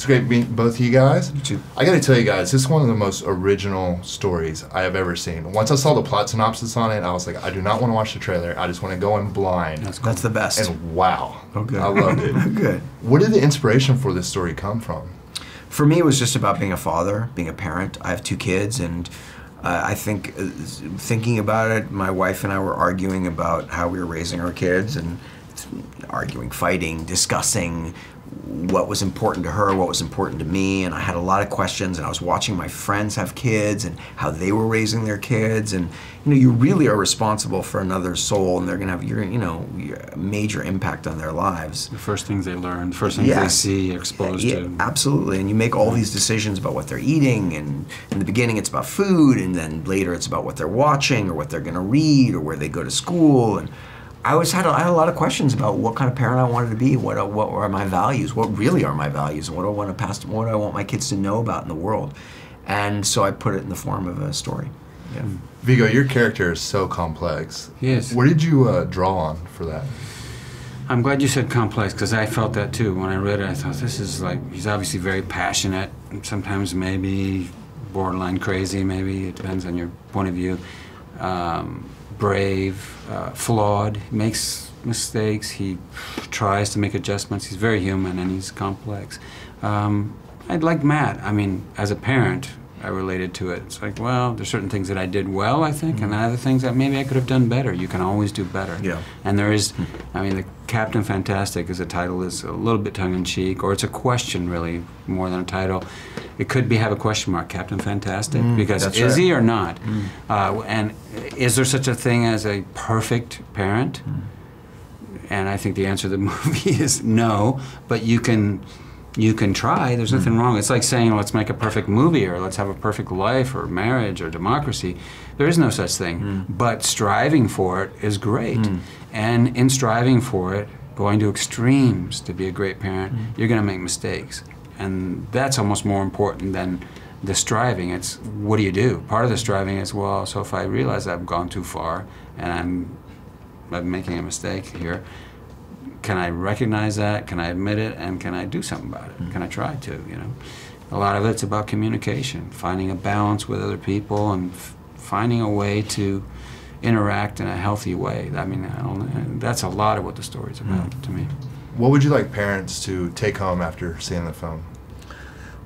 It's great meeting both of you guys. You too. I gotta tell you guys, this is one of the most original stories I have ever seen. Once I saw the plot synopsis on it, I was like, I do not want to watch the trailer. I just want to go in blind. That's cool. That's the best. And wow, okay. I loved it. Good. Where did the inspiration for this story come from? For me, it was just about being a father, being a parent. I have two kids, and I think thinking about it, my wife and I were arguing about how we were raising our kids, and arguing, fighting, discussing what was important to her, what was important to me, and I had a lot of questions, and I was watching my friends have kids and how they were raising their kids, and you know, you really are responsible for another soul, and they're gonna have your, you know, a major impact on their lives. The first things they learn, first things they see, exposed to. Absolutely, and you make all these decisions about what they're eating, and in the beginning it's about food, and then later it's about what they're watching or what they're gonna read or where they go to school. And I always had I had a lot of questions about what kind of parent I wanted to be, what were my values, what really are my values, and what do I want to pass, what do I want my kids to know about in the world. And so I put it in the form of a story. Yeah. Viggo, your character is so complex. Yes. What did you draw on for that? I'm glad you said complex, because I felt that too. When I read it, I thought, this is like, he's obviously very passionate, and sometimes maybe borderline crazy, maybe, it depends on your point of view. Brave, flawed, makes mistakes, he tries to make adjustments, he's very human and he's complex. I'd like Matt, I mean, as a parent, I related to it. It's like, well, there's certain things that I did well, I think, and other things that maybe I could have done better. You can always do better. Yeah. And there is, I mean, the Captain Fantastic as a title is a little bit tongue-in-cheek, or it's a question, really, more than a title. It could be have a question mark, Captain Fantastic, because is he or not? And is there such a thing as a perfect parent? And I think the answer to the movie is no, but you can try, there's nothing wrong. It's like saying, let's make a perfect movie, or let's have a perfect life, or marriage, or democracy. There is no such thing, but striving for it is great. And in striving for it, going to extremes to be a great parent, you're gonna make mistakes. And that's almost more important than the striving. It's, what do you do? Part of the striving is, well, so if I realize I've gone too far, and I'm making a mistake here, can I recognize that? Can I admit it? And can I do something about it? Can I try to, you know? A lot of it's about communication, finding a balance with other people and finding a way to interact in a healthy way. I mean, that's a lot of what the story's about to me. What would you like parents to take home after seeing the film?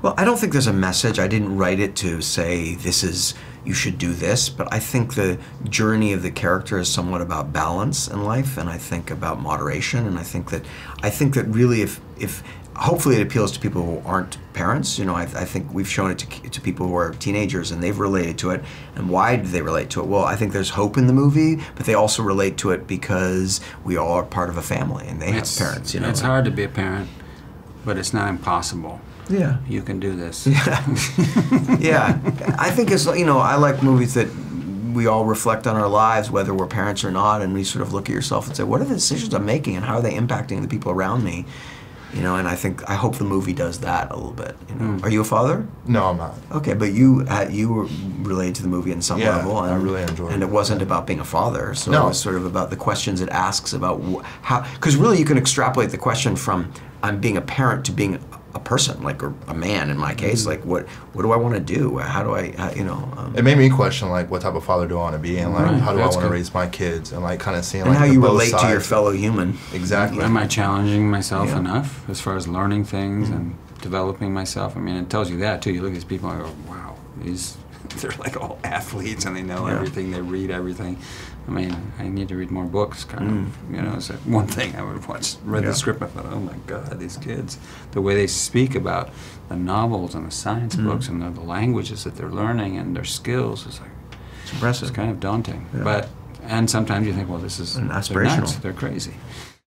Well, I don't think there's a message. I didn't write it to say, this is, you should do this, but I think the journey of the character is somewhat about balance in life, and I think about moderation, and I think that really, if hopefully it appeals to people who aren't parents. You know, I think we've shown it to people who are teenagers, and they've related to it. And why do they relate to it? Well, I think there's hope in the movie, but they also relate to it because we all are part of a family, and they have parents. You know, it's hard to be a parent, but it's not impossible. Yeah, you can do this. Yeah, I think it's, you know, I like movies that we all reflect on our lives, whether we're parents or not, and we sort of look at yourself and say, what are the decisions I'm making, and how are they impacting the people around me? You know, and I hope the movie does that a little bit. You know, are you a father? No, I'm not. Okay, but you were related to the movie in some level, and I really enjoyed it. And it wasn't about being a father, so it was sort of about the questions it asks about how, because really you can extrapolate the question from I'm being a parent to being a person, like, or a man in my case, like what do I want to do? How do I, you know? It made me question, like, what type of father do I want to be, and like how do I want to raise my kids, and like kind of seeing like how you relate to your fellow human. Exactly. Am I challenging myself enough as far as learning things and developing myself? I mean, it tells you that too. You look at these people and go, wow, they're like all athletes and they know everything, they read everything. I mean, I need to read more books, kind of, you know, it's like one thing I would watch, read the script, I thought, oh my God, these kids, the way they speak about the novels and the science books and the languages that they're learning and their skills, it's like, it's impressive. It's kind of daunting, but, and sometimes you think, well, this is, they're nuts, they're crazy.